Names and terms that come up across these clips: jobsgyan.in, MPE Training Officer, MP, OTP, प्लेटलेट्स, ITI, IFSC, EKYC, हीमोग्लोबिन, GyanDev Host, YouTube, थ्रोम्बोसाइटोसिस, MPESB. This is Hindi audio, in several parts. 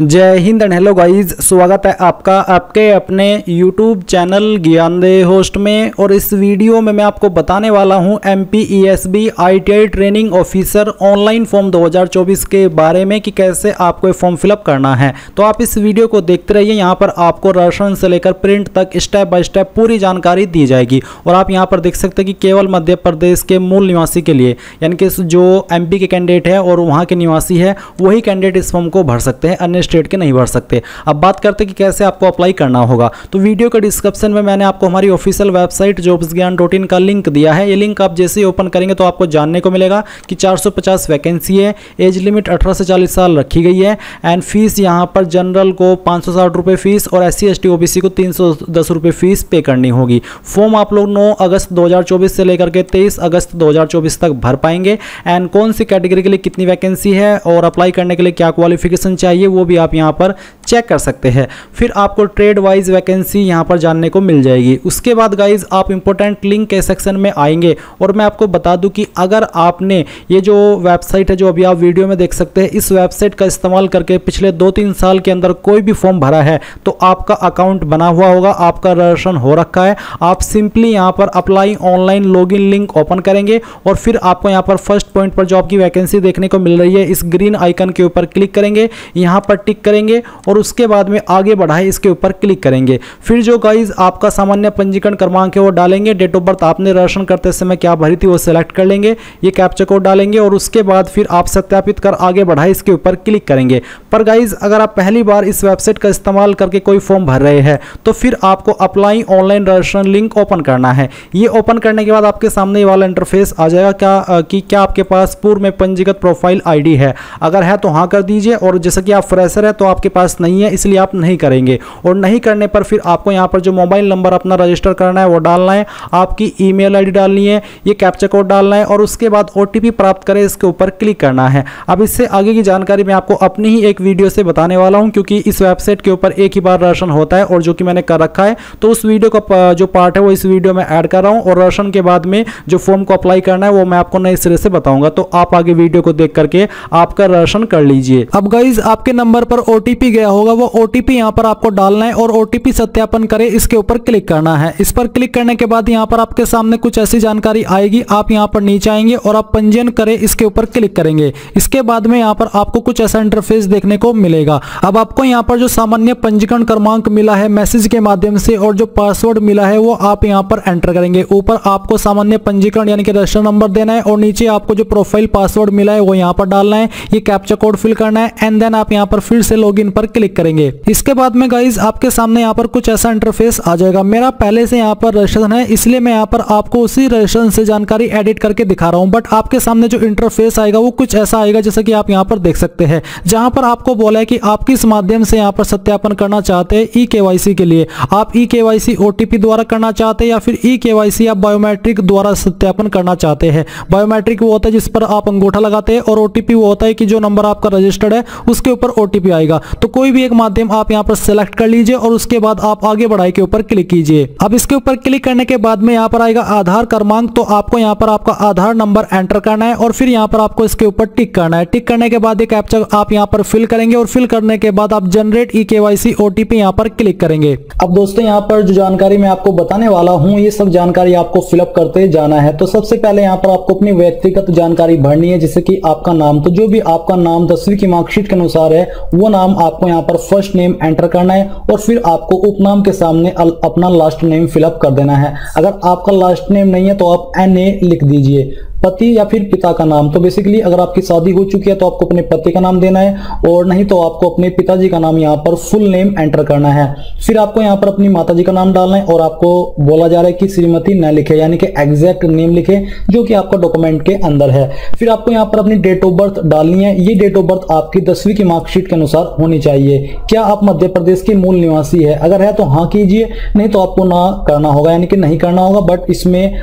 जय हिंद एंड हेलो गाइज, स्वागत है आपका आपके अपने YouTube चैनल ज्ञानदेव होस्ट में। और इस वीडियो में मैं आपको बताने वाला हूं MPESB ITI training officer online form 2024 के बारे में कि कैसे आपको ये फॉर्म फिलअप करना है। तो आप इस वीडियो को देखते रहिए, यहां पर आपको राशन से लेकर प्रिंट तक स्टेप बाय स्टेप पूरी जानकारी दी जाएगी। और आप यहाँ पर देख सकते हैं कि केवल मध्य प्रदेश के मूल निवासी के लिए, यानी कि जो MP के कैंडिडेट है और वहाँ के निवासी है, वही कैंडिडेट इस फॉर्म को भर सकते हैं, अन्य स्टेट के नहीं भर सकते। अब बात करते हैं कि कैसे आपको अप्लाई करना होगा। तो वीडियो के डिस्क्रिप्शन में मैंने आपको हमारी ऑफिशियल वेबसाइट jobsgyan.in का लिंक दिया है। ये लिंक आप जैसे ही ओपन करेंगे तो आपको जानने को मिलेगा कि 450 वैकेंसी है। एज लिमिट 18 से 40 साल रखी गई है। एंड फीस यहाँ पर जनरल को 560 रुपये फीस और SC ST OBC को 310 रुपये फीस पे करनी होगी। फॉर्म आप लोग 9 अगस्त 2024 से लेकर के 23 अगस्त 2024 तक भर पाएंगे। एंड कौन सी कैटेगरी के लिए कितनी वैकेंसी है और अप्लाई करने के लिए क्या क्वालिफिकेशन चाहिए, वो भी आप यहां पर चेक कर सकते हैं। फिर आपको ट्रेड वाइज वैकेंसी यहां पर जानने को मिल जाएगी। उसके बाद गाइज आप इंपॉर्टेंट लिंक के सेक्शन में आएंगे और मैं आपको बता दूं कि अगर आपने ये जो वेबसाइट है, जो अभी आप वीडियो में देख सकते हैं, इस वेबसाइट का इस्तेमाल करके पिछले 2-3 साल के अंदर कोई भी फॉर्म भरा है तो आपका अकाउंट बना हुआ होगा, आपका रजिस्ट्रेशन हो रखा है। आप सिंपली यहाँ पर apply online login link open करेंगे और फिर आपको यहाँ पर फर्स्ट पॉइंट पर जॉब की वैकेंसी देखने को मिल रही है। इस ग्रीन आइकन के ऊपर क्लिक करेंगे, यहाँ पर टिक करेंगे और उसके बाद में आगे बढ़ाए इसके ऊपर क्लिक करेंगे। फिर जो गाइज आपका सामान्य पंजीकरण क्रमांक है वो डालेंगे, डेट ऑफ बर्थ आपने रजिस्ट्रेशन करते समय क्या भरी थी वो सिलेक्ट कर लेंगे, ये कैप्चा कोड डालेंगे और उसके बाद फिर आप सत्यापित कर आगे बढ़ाए इसके ऊपर क्लिक करेंगे। पर गाइज अगर आप पहली बार इस वेबसाइट का इस्तेमाल करके कोई फॉर्म भर रहे हैं तो फिर आपको apply online registration link open करना है। ये ओपन करने के बाद आपके सामने वाला इंटरफेस आ जाएगा क्या आपके पास पूर्व में पंजीकृत प्रोफाइल ID है। अगर है तो हाँ कर दीजिए, और जैसा कि आप फ्रेशर है तो आपके पास नहीं है इसलिए आप नहीं करेंगे। और नहीं करने पर फिर आपको यहाँ पर जो मोबाइल नंबर अपना रजिस्टर करना है वो डालना है, आपकी email ID डालनी है, ये कैप्चा कोड डालना है और उसके बाद OTP प्राप्त करें इसके ऊपर क्लिक करना है। अब इससे आगे की जानकारी मैं आपको अपनी ही एक वीडियो से बताने वाला हूँ, क्योंकि इस वेबसाइट के ऊपर एक ही बार रजिस्ट्रेशन होता है और जो कि मैंने कर रखा है, तो उस वीडियो का जो पार्ट है वो इस वीडियो में ऐड कर रहा हूँ। और रजिस्ट्रेशन के बाद में जो फॉर्म को अप्लाई करना है वो मैं आपको नए सिरे से बताऊंगा। तो आप आगे वीडियो को देख करके आपका रजिस्ट्रेशन कर लीजिए। अब गाइज आपके नंबर पर OTP गया होगा, वो OTP यहाँ पर आपको डालना है और OTP सत्यापन करें इसके ऊपर क्लिक करना है। इस पर क्लिक करने के बाद यहाँ पर आपके सामने कुछ ऐसी जानकारी आएगी। आप यहाँ पर नीचे आएंगे और आप पंजीयन करें इसके ऊपर क्लिक करेंगे। इसके बाद में यहाँ पर आपको कुछ ऐसा इंटरफेस देखने को मिलेगा। अब आपको यहाँ पर जो सामान्य पंजीकरण क्रमांक मिला है मैसेज के माध्यम से और जो पासवर्ड मिला है वो आप यहाँ पर एंटर करेंगे। ऊपर आपको सामान्य पंजीकरण यानी कि रजिस्ट्रेशन नंबर देना है और नीचे आपको जो प्रोफाइल पासवर्ड मिला है वो यहाँ पर डालना है, ये कैप्चा कोड फिल करना है। एंड देन आप यहाँ पर फिर से लॉगिन पर क्लिक करेंगे। इसके बाद में गाइज आपके सामने यहाँ पर कुछ ऐसा इंटरफेस आ जाएगा। मेरा पहले से यहाँ पर रजिस्ट्रेशन है इसलिए मैं यहाँ पर आपको उसी रजिस्ट्रेशन से जानकारी एडिट करके दिखा रहा हूँ, बट आपके सामने जो इंटरफेस आएगा वो कुछ ऐसा आएगा जैसा कि आप यहाँ पर देख सकते हैं, जहाँ पर आपको बोला है कि आप किस माध्यम से यहाँ पर सत्यापन करना चाहते हैं। EKYC के लिए आप EKYC OTP द्वारा करना चाहते हैं या फिर EKYC आप बायोमेट्रिक द्वारा सत्यापन करना चाहते हैं। बायोमेट्रिक वो होता है जिस पर आप अंगूठा लगाते हैं और OTP वो होता है कि जो नंबर आपका रजिस्टर्ड है उसके ऊपर OTP आएगा। तो कोई भी एक माध्यम आप यहाँ पर सेलेक्ट कर लीजिए और उसके बाद आप आगे बढ़ाई के ऊपर क्लिक कीजिए। अब इसके ऊपर क्लिक करने के बाद में यहाँ पर आएगा आधार क्रमांक, तो आपको यहाँ पर आपका आधार नंबर एंटर करना है और फिर यहाँ पर आपको इसके ऊपर टिक करना है। टिक करने के बाद ये कैप्चा आप यहाँ पर फिल करेंगे और फिल करने के बाद आप जनरेट EKYC OTP यहाँ पर क्लिक करेंगे। अब दोस्तों यहाँ पर जो जानकारी मैं आपको बताने वाला हूँ ये सब जानकारी आपको फिलअप करते जाना है। तो सबसे पहले यहाँ पर आपको अपनी व्यक्तिगत जानकारी भरनी है, जैसे कि आपका नाम, तो जो भी आपका नाम 10वीं की मार्कशीट के अनुसार है वो नाम आपको यहाँ पर फर्स्ट नेम एंटर करना है और फिर आपको उपनाम के सामने अपना लास्ट नेम फिलअप कर देना है। अगर आपका लास्ट नेम नहीं है तो आप NA लिख दीजिए। पति या फिर पिता का नाम, तो बेसिकली अगर आपकी शादी हो चुकी है तो आपको अपने पति का नाम देना है, और नहीं तो आपको अपने पिताजी का नाम यहाँ पर फुल नेम एंटर करना है। फिर आपको यहाँ पर अपनी माताजी का नाम डालना है और आपको बोला जा रहा है कि श्रीमती न लिखे, यानी कि एग्जैक्ट नेम लिखे जो कि आपका डॉक्यूमेंट के अंदर है। फिर आपको यहाँ पर अपनी डेट ऑफ बर्थ डालनी है। ये डेट ऑफ बर्थ आपकी 10वीं की मार्कशीट के अनुसार होनी चाहिए। क्या आप मध्य प्रदेश के मूल निवासी है? अगर है तो हाँ कीजिए, नहीं तो आपको ना करना होगा, यानी कि नहीं करना होगा। बट इसमें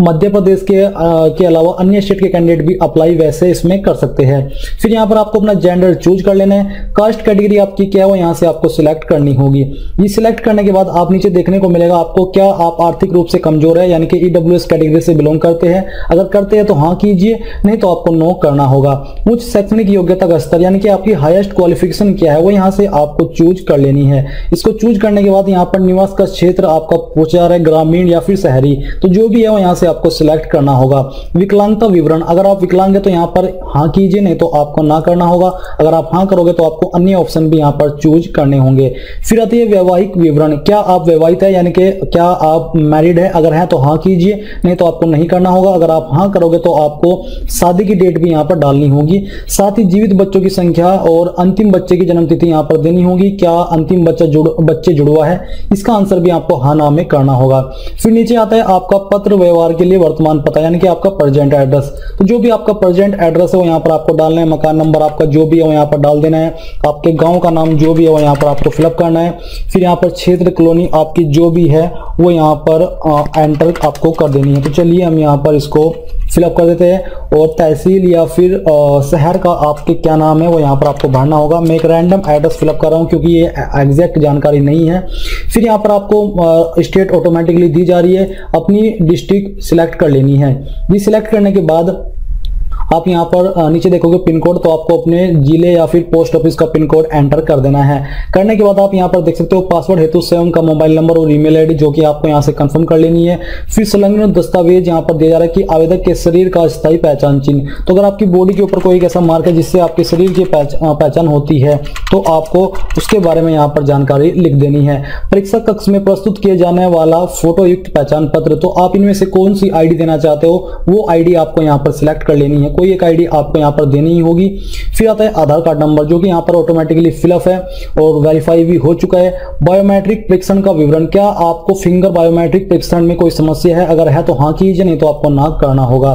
मध्य प्रदेश के अलावा अन्य स्टेट के कैंडिडेट भी अप्लाई वैसे इसमें कर सकते हैं। फिर यहाँ पर आपको अपना जेंडर चूज कर लेना है, कास्ट कैटेगरी आपकी क्या है वो यहाँ से आपको सिलेक्ट करनी होगी। ये सिलेक्ट करने के बाद आप नीचे देखने को मिलेगा आपको क्या आप आर्थिक रूप से कमजोर है यानी कि ईडब्ल्यूएस कैटेगरी से बिलोंग करते हैं, अगर करते हैं तो हाँ कीजिए, नहीं तो आपको नो करना होगा। उच्च शैक्षणिक योग्यता का स्तर यानी कि आपकी हाईएस्ट क्वालिफिकेशन क्या है वो यहाँ से आपको चूज कर लेनी है। इसको चूज करने के बाद यहाँ पर निवास का क्षेत्र आपका पूछा जा रहा है ग्रामीण या फिर शहरी, तो जो भी है वो यहाँ से आपको सिलेक्ट करना होगा। विकलांगता विवरण, अगर आप विकलांग है तो यहाँ पर हाँ कीजिए, नहीं तो आपको ना करना होगा। अगर आप हाँ करोगे तो आपको अन्य ऑप्शन भी यहाँ पर चूज करने होंगे। फिर आती है वैवाहिक विवरण, क्या आप वैवाहित है यानी कि क्या आप मैरिड है, अगर है तो हाँ कीजिए, नहीं तो आपको नहीं करना होगा। अगर आप हाँ करोगे तो आपको शादी की डेट भी यहाँ पर डालनी होगी। साथ ही जीवित बच्चों की संख्या और अंतिम बच्चे की जन्मतिथि यहाँ पर देनी होगी, क्या अंतिम बच्चे जुड़वा है, इसका आंसर भी आपको हाँ ना में करना होगा। फिर नीचे आता है आपका पत्र व्यवहार के लिए वर्तमान पता यानी कि आपका प्रेजेंट एड्रेस, तो जो भी आपका प्रेजेंट एड्रेस है वो यहाँ पर आपको डालना है। मकान नंबर आपका जो भी है वो यहाँ पर डाल देना है। आपके गांव का नाम जो भी है वो यहाँ पर आपको फिलअप करना है। फिर यहाँ पर क्षेत्र कॉलोनी आपकी जो भी है वो यहाँ पर एंटर आपको कर देनी है। तो चलिए हम यहाँ पर इसको फिलअप कर देते हैं। और तहसील या फिर शहर का आपके क्या नाम है वो यहाँ पर आपको भरना होगा। मैं एक रैंडम एड्रेस फिलअप कर रहा हूँ क्योंकि ये एग्जैक्ट जानकारी नहीं है। फिर यहाँ पर आपको स्टेट ऑटोमेटिकली दी जा रही है, अपनी डिस्ट्रिक्ट सिलेक्ट कर लेनी है। ये सिलेक्ट करने के बाद आप यहाँ पर नीचे देखोगे पिन कोड, तो आपको अपने जिले या फिर पोस्ट ऑफिस का पिन कोड एंटर कर देना है। करने के बाद आप यहाँ पर देख सकते हो पासवर्ड हेतु स्वयं का मोबाइल नंबर और ईमेल आईडी जो कि आपको यहाँ से कंफर्म कर लेनी है। फिर संलग्न दस्तावेज यहाँ पर दिया जा रहा है कि आवेदक के शरीर का स्थायी पहचान चिन्ह, तो अगर आपकी बॉडी के ऊपर कोई ऐसा मार्क है जिससे आपके शरीर की पहचान होती है तो आपको उसके बारे में यहाँ पर जानकारी लिख देनी है। परीक्षा कक्ष में प्रस्तुत किया जाने वाला फोटोयुक्त पहचान पत्र, तो आप इनमें से कौन सी आईडी देना चाहते हो वो आईडी आपको यहाँ पर सिलेक्ट कर लेनी है, कोई एक आईडी आपको यहाँ पर देनी ही होगी। फिर आता है आधार कार्ड नंबर जो कि यहाँ पर ऑटोमेटिकली फिलअप है और वेरीफाई भी हो चुका है। बायोमेट्रिक परीक्षण का विवरण, क्या आपको फिंगर बायोमेट्रिक परीक्षण में कोई समस्या है, अगर है तो हाँ कीजिए, नहीं तो आपको ना करना होगा।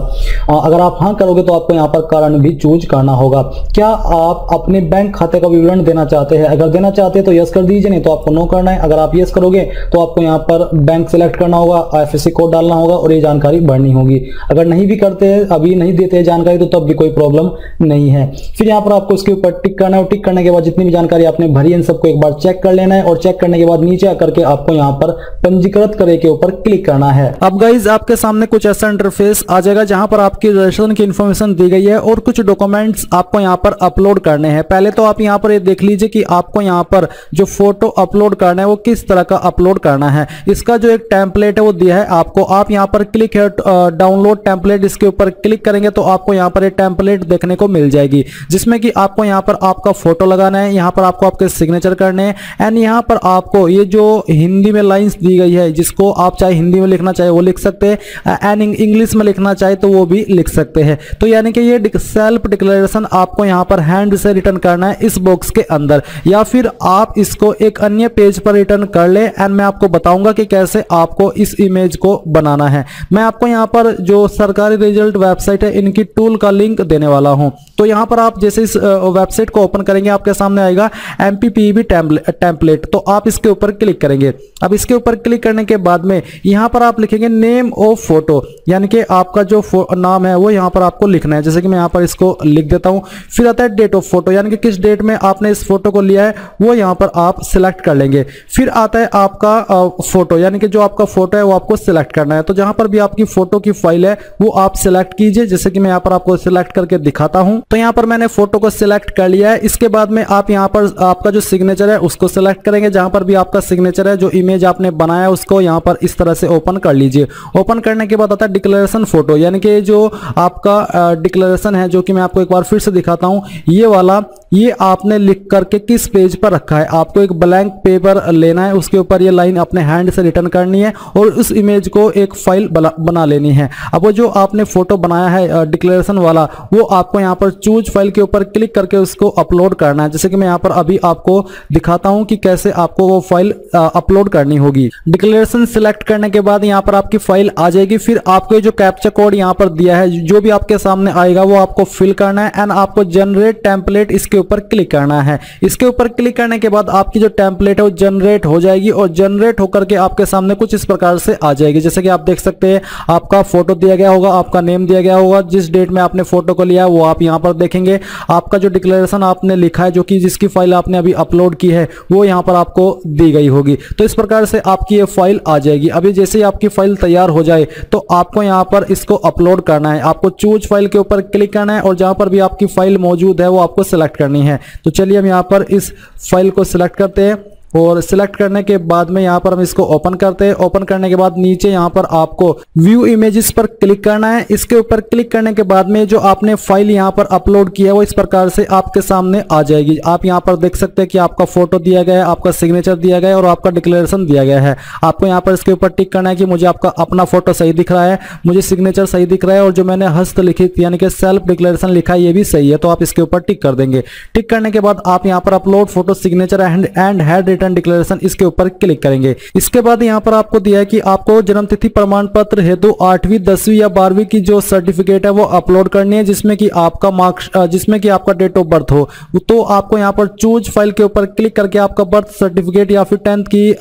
अगर आप हाँ करोगे तो आपको यहाँ पर कारण भी चूज करना होगा। क्या आप अपने बैंक खाते का विवरण देना चाहते हैं, अगर देना चाहते हैं तो यस कर दीजिए, नहीं तो आपको नो करना है। अगर आप यस करोगे तो आपको यहाँ पर बैंक सेलेक्ट करना होगा, IFSC कोड डालना होगा और ये जानकारी भरनी होगी। अगर नहीं भी करते अभी नहीं देते जानकारी तो तब भी कोई प्रॉब्लम नहीं है। फिर यहाँ पर आपको इसके ऊपर टिक करना है और टिक करने के बाद जितनी भी जानकारी आपने भरी है इन सबको एक बार चेक कर लेना है और चेक करने के बाद नीचे आकर के आपको यहाँ पर पंजीकृत करे के ऊपर क्लिक करना है। अब गाइज आपके सामने कुछ ऐसा इंटरफेस आ जाएगा जहां पर आपकी रजिस्ट्रेशन की इन्फॉर्मेशन दी गई है और कुछ डॉक्यूमेंट्स आपको यहाँ पर अपलोड करने हैं। पहले तो आप यहाँ पर ये देख लीजिए कि आपको यहाँ पर जो फोटो अपलोड करना है वो किस तरह का अपलोड करना है, इसका जो एक टेम्पलेट है वो दिया है आपको। आप यहाँ पर क्लिक हेयर डाउनलोड टेम्पलेट इसके ऊपर क्लिक करेंगे तो आपको यहाँ पर एक टेम्पलेट देखने को मिल जाएगी जिसमें कि आपको यहाँ पर आपका फोटो लगाना है, यहाँ पर आपको आपके सिग्नेचर करने हैं एंड यहाँ पर आपको ये जो हिंदी में लाइंस दी गई है जिसको आप चाहे हिंदी में लिखना चाहे वो लिख सकते हैं एंड इंग्लिश में लिखना चाहे तो वो भी लिख सकते हैं। तो यानी कि ये सेल्फ डिक्लेरेशन आपको यहाँ पर हैंड से रिटर्न करना है इस बॉक्स के अंदर, या फिर आप इसको एक अन्य पेज पर रिटर्न कर ले एंड मैं आपको बताऊंगा कि कैसे आपको इस इमेज को बनाना है। मैं आपको यहाँ पर जो सरकारी रिजल्ट वेबसाइट है इनकी टूल का लिंक देने वाला हूं। तो यहां पर आप जैसे इस वेबसाइट को ओपन करेंगे आपके सामने आएगा MPPB टेम्पलेट, तो आप इसके ऊपर क्लिक करेंगे। अब इसके ऊपर क्लिक करने के बाद में यहां पर आप लिखेंगे नेम ऑफ फोटो यानी कि आपका जो नाम है वो यहां पर आपको लिखना है, जैसे कि मैं यहां पर इसको लिख देता हूं। फिर आता है डेट ऑफ फोटो यानी कि किस डेट में आपने इस फोटो को लिया है वो यहां पर आप सिलेक्ट कर लेंगे। फिर आता है आपका फोटो यानी कि जो आपका फोटो है वो आपको सिलेक्ट करना है, तो जहां पर भी आपकी फोटो की फाइल है वो आप सिलेक्ट कीजिए, जैसे कि मैं यहाँ पर आपको सिलेक्ट करके दिखाता हूं। तो यहाँ पर मैंने फोटो को सिलेक्ट कर लिया है। इसके बाद में आप यहाँ पर आपका जो सिग्नेचर है उसको सिलेक्ट करेंगे, जहां पर भी आपका सिग्नेचर है जो इमेज आपने बनाया है उसको यहाँ पर इस तरह से ओपन कर लीजिए। ओपन करने के बाद आता है डिक्लेरेशन फोटो यानी कि जो आपका डिक्लेरेशन है जो कि मैं आपको एक बार फिर से दिखाता हूँ, ये वाला ये आपने लिख करके किस पेज पर रखा है। आपको एक ब्लैंक पेपर लेना है, उसके ऊपर ये लाइन अपने हैंड से रिटर्न करनी है और उस इमेज को एक फाइल बना लेनी है। अब वो जो आपने फोटो बनाया है डिक्लेरेशन वाला वो आपको यहाँ पर चूज फाइल के ऊपर क्लिक करके उसको अपलोड करना है, जैसे कि मैं यहाँ पर अभी आपको दिखाता हूँ कि कैसे आपको वो फाइल अपलोड करनी होगी। डिक्लेरेशन सिलेक्ट करने के बाद यहाँ पर आपकी फाइल आ जाएगी। फिर आपको जो कैप्चा कोड यहाँ पर दिया है जो भी आपके सामने आएगा वो आपको फिल करना है एंड आपको जनरेट टेम्पलेट इसके इसके ऊपर क्लिक करना है। इसके ऊपर क्लिक करने के बाद आपकी जो टेम्पलेट है वो जनरेट हो जाएगी और जनरेट होकर के आपके सामने कुछ इस प्रकार से आ जाएगी। जैसे कि आप देख सकते हैं आपका फोटो दिया गया होगा, आपका नेम दिया गया होगा, जिस डेट में आपने फोटो को लिया वो आप यहाँ पर देखेंगे। आपका जो डिक्लेरेशन आपने लिखा है जो कि जिसकी फाइल आपने अभी अपलोड की है वो यहाँ पर आपको दी गई होगी। तो इस प्रकार से आपकी ये फाइल आ जाएगी। अभी जैसे ही आपकी फाइल तैयार हो जाए तो आपको यहाँ पर इसको अपलोड करना है। आपको चूज फाइल के ऊपर क्लिक करना है और जहाँ पर भी आपकी फाइल मौजूद है वो आपको सिलेक्ट करनी है। तो चलिए हम यहाँ पर इस फाइल को सिलेक्ट करते हैं और सिलेक्ट करने के बाद में यहाँ पर हम इसको ओपन करते हैं। ओपन करने के बाद नीचे यहाँ पर आपको व्यू इमेजेस पर क्लिक करना है। इसके ऊपर क्लिक करने के बाद में जो आपने फाइल यहाँ पर अपलोड किया है वो इस प्रकार से आपके सामने आ जाएगी। आप यहाँ पर देख सकते हैं कि आपका फोटो दिया गया है, आपका सिग्नेचर दिया गया है और आपका डिक्लेरेशन दिया गया है। आपको यहाँ पर इसके ऊपर टिक करना है कि मुझे आपका अपना फोटो सही दिख रहा है, मुझे सिग्नेचर सही दिख रहा है और जो मैंने हस्तलिखित यानी कि सेल्फ डिक्लेरेशन लिखा है ये भी सही है। तो आप इसके ऊपर टिक कर देंगे। टिक करने के बाद आप यहाँ पर upload photo signature and had return declaration इसके ऊपर क्लिक करेंगे। इसके बाद यहाँ पर आपको दिया है कि आपको जन्मतिथि प्रमाण पत्र हेतु 8वीं 10वीं या 12वीं की जो सर्टिफिकेट है वो अपलोड करनी है जिसमें कि आपका डेट ऑफ बर्थ हो। तो आपको यहाँ पर चूज फाइल के ऊपर क्लिक करके आपका बर्थ सर्टिफिकेट या फिर 10th की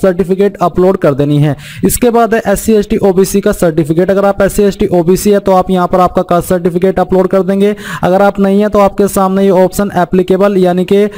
सर्टिफिकेट अपलोड कर देनी है। इसके बाद है SC ST OBC का सर्टिफिकेट। अगर आप SC ST OBC है तो आप यहाँ पर आपका कास्ट सर्टिफिकेट अपलोड कर देंगे। अगर आप नहीं है तो आपके सामने ये ऑप्शन एप्लीकेबल यानी कि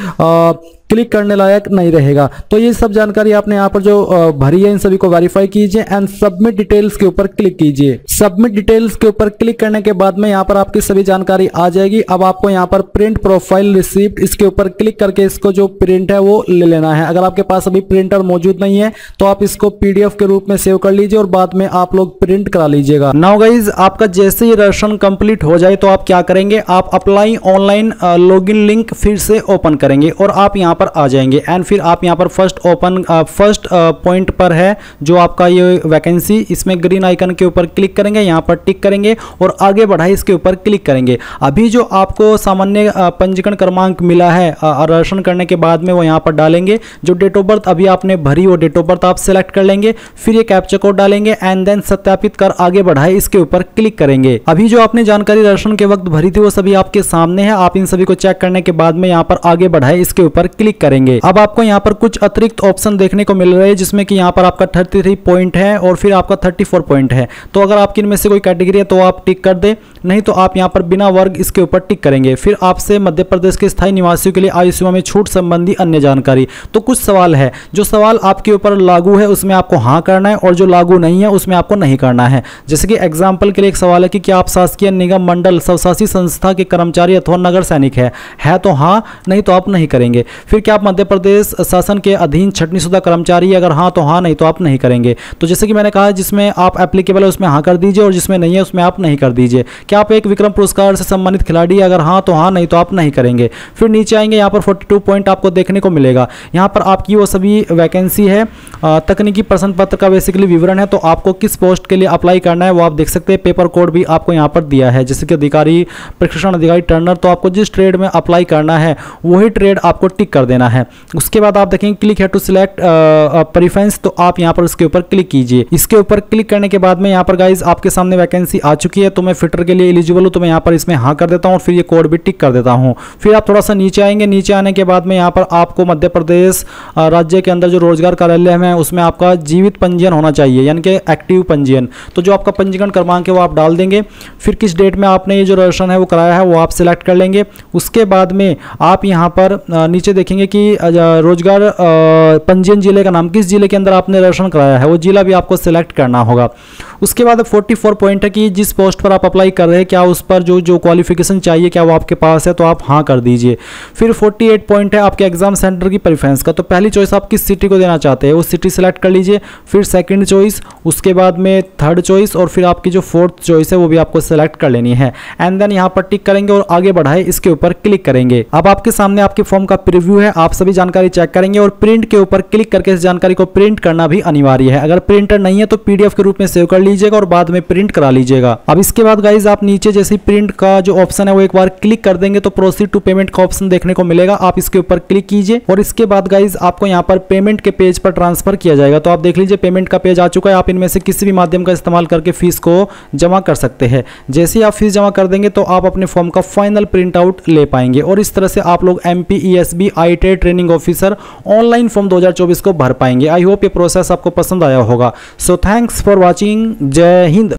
क्लिक करने लायक नहीं रहेगा। तो ये सब जानकारी आपने यहाँ पर जो भरी है इन सभी को वेरीफाई कीजिए एंड सबमिट डिटेल्स के ऊपर क्लिक कीजिए। सबमिट डिटेल्स के ऊपर क्लिक करने के बाद में यहाँ पर आपकी सभी जानकारी आ जाएगी। अब आपको यहाँ पर प्रिंट प्रोफाइल रिसिप्ट इसके ऊपर क्लिक करके इसको जो प्रिंट है वो ले लेना है। अगर आपके पास अभी प्रिंटर मौजूद नहीं है तो आप इसको PDF के रूप में सेव कर लीजिए और बाद में आप लोग प्रिंट करा लीजिएगा। नाउ गाइज आपका जैसे ही रजिस्ट्रेशन कंप्लीट हो जाए तो आप क्या करेंगे, आप अप्लाई ऑनलाइन लॉगिन लिंक फिर से ओपन करेंगे और आप यहाँ पर आ जाएंगे एंड फिर आप यहाँ पर फर्स्ट पॉइंट पर है जो आपका ये वैकेंसी, इसमें ग्रीन आइकन के ऊपर क्लिक करेंगे, यहाँ पर टिक करेंगे और आगे बढ़ाए इसके ऊपर क्लिक करेंगे। अभी जो आपको सामान्य पंजीकरण क्रमांक मिला है रजिस्ट्रेशन करने के बाद में वो यहाँ पर डालेंगे। जो डेट ऑफ बर्थ अभी आपने भरी वो डेट ऑफ बर्थ आप सेलेक्ट कर लेंगे, फिर ये कैप्चा कोड डालेंगे एंड देन सत्यापित कर आगे बढ़ाए इसके ऊपर क्लिक करेंगे। अभी जो आपने जानकारी रजिस्ट्रेशन के वक्त भरी थी वो सभी आपके सामने है। आप इन सभी को चेक करने के बाद में यहाँ पर आगे बढ़ाए इसके ऊपर क्लिक करेंगे। अब आपको यहाँ पर कुछ अतिरिक्त ऑप्शन देखने को मिल रहे हैं जिसमें कि यहाँ पर आपका 33 पॉइंट है और फिर आपका 34 पॉइंट है। तो अगर आपकी इनमें से कोई कैटेगरी है तो आप टिक कर दे, नहीं तो आप यहाँ पर बिना वर्ग इसके ऊपर टिक करेंगे। फिर आपसे मध्य प्रदेश के स्थायी निवासियों के लिए आयु सीमा में छूट संबंधी अन्य जानकारी। तो कुछ सवाल है, जो सवाल आपके ऊपर लागू है उसमें आपको हाँ करना है और जो लागू नहीं है उसमें आपको नहीं करना है। जैसे कि एग्जाम्पल के लिए एक सवाल है कि क्या आप शासकीय निगम मंडल स्वशासी संस्था के कर्मचारी अथवा नगर सैनिक है तो हाँ, नहीं तो आप नहीं करेंगे। फिर क्या आप मध्य प्रदेश शासन के अधीन छटनीशुदा कर्मचारी, अगर हाँ तो हाँ, नहीं तो आप नहीं करेंगे। तो जैसे कि मैंने कहा जिसमें आप एप्लीकेबल है उसमें हाँ कर दीजिए और जिसमें नहीं है उसमें आप नहीं कर दीजिए। क्या आप एक विक्रम पुरस्कार से सम्मानित खिलाड़ी, अगर हाँ तो हाँ, नहीं तो आप नहीं करेंगे। फिर नीचे आएंगे, यहाँ पर 42 पॉइंट आपको देखने को मिलेगा। यहाँ पर आपकी वो सभी वैकेंसी है, तकनीकी प्रश्न पत्र का बेसिकली विवरण है। तो आपको किस पोस्ट के लिए अप्लाई करना है वो आप देख सकते हैं। पेपर कोड भी आपको यहाँ पर दिया है, जैसे कि अधिकारी प्रशिक्षण अधिकारी टर्नर। तो आपको जिस ट्रेड में अप्लाई करना है वही ट्रेड आपको टिक कर देना है। उसके बाद आप देखेंगे क्लिक है टू सिलेक्ट प्रेफरेंस, तो आप यहाँ पर उसके ऊपर क्लिक कीजिए। इसके ऊपर क्लिक करने के बाद में यहाँ पर गाइज आपके सामने वैकेंसी आ चुकी है। तो मैं फिटर के लिए एलिजिबल हूँ तो मैं यहाँ पर इसमें हाँ कर देता हूँ और फिर ये कोड भी टिक कर देता हूँ। फिर आप थोड़ा सा नीचे आएंगे, नीचे आने के बाद में यहाँ पर आपको मध्य प्रदेश राज्य के अंदर जो रोजगार कार्यालय है उसमें आपका जीवित पंजीयन होना चाहिए यानी कि एक्टिव पंजीयन। तो जो आपका पंजीकरण क्रमांक है वो आप डाल देंगे। फिर किस डेट में आपने ये जो रजिस्ट्रेशन है वो कराया है वो आप सिलेक्ट कर लेंगे। उसके बाद में आप यहाँ पर नीचे देखेंगे कि रोजगार पंजीयन जिले का नाम, किस जिले के अंदर आपने रजिस्ट्रेशन कराया है वो जिला भी आपको सिलेक्ट करना होगा। उसके बाद 44 पॉइंट है कि जिस पोस्ट पर आप अप्लाई कर रहे हैं क्या उस पर जो क्वालिफिकेशन चाहिए क्या वो आपके पास है, तो आप हाँ कर दीजिए। फिर 48 पॉइंट है आपके एग्जाम सेंटर की प्रेफरेंस का। तो पहली चॉइस आप किस सिटी को देना चाहते हैं वो सिटी सेलेक्ट कर लीजिए, फिर सेकेंड चॉइस, उसके बाद में थर्ड चॉइस और फिर आपकी जो फोर्थ चॉइस है वो भी आपको सेलेक्ट कर लेनी है एंड देन यहाँ पर टिक करेंगे और आगे बढ़ाए इसके ऊपर क्लिक करेंगे। अब आपके सामने आपके फॉर्म का प्रिव्यू है। में आप सभी जानकारी चेक करेंगे और प्रिंट के ऊपर क्लिक करके इस जानकारी को प्रिंट करना भी अनिवार्य है। अगर प्रिंटर नहीं है तो पीडीएफ के रूप में सेव कर लीजिएगा और बाद में प्रिंट करा लीजिएगा। अब इसके बाद गाइज आप नीचे जैसे प्रिंट का जो ऑप्शन है वो एक बार क्लिक कर देंगे तो प्रोसीड टू पेमेंट का ऑप्शन देखने को मिलेगा, आप इसके ऊपर क्लिक कीजिए और इसके बाद गाइज आपको यहाँ पर पेमेंट के पेज पर ट्रांसफर किया जाएगा। तो आप देख लीजिए पेमेंट का पेज आ चुका है। आप इनमें से किसी भी माध्यम का इस्तेमाल करके फीस को जमा कर सकते हैं। जैसे ही आप फीस जमा कर देंगे तो आप अपने फॉर्म का फाइनल प्रिंट आउट ले पाएंगे और इस तरह से आप लोग MPESB ITAT training officer online form 2024 को भर पाएंगे। आई होप ये प्रोसेस आपको पसंद आया होगा। So thanks for watching. जय हिंद।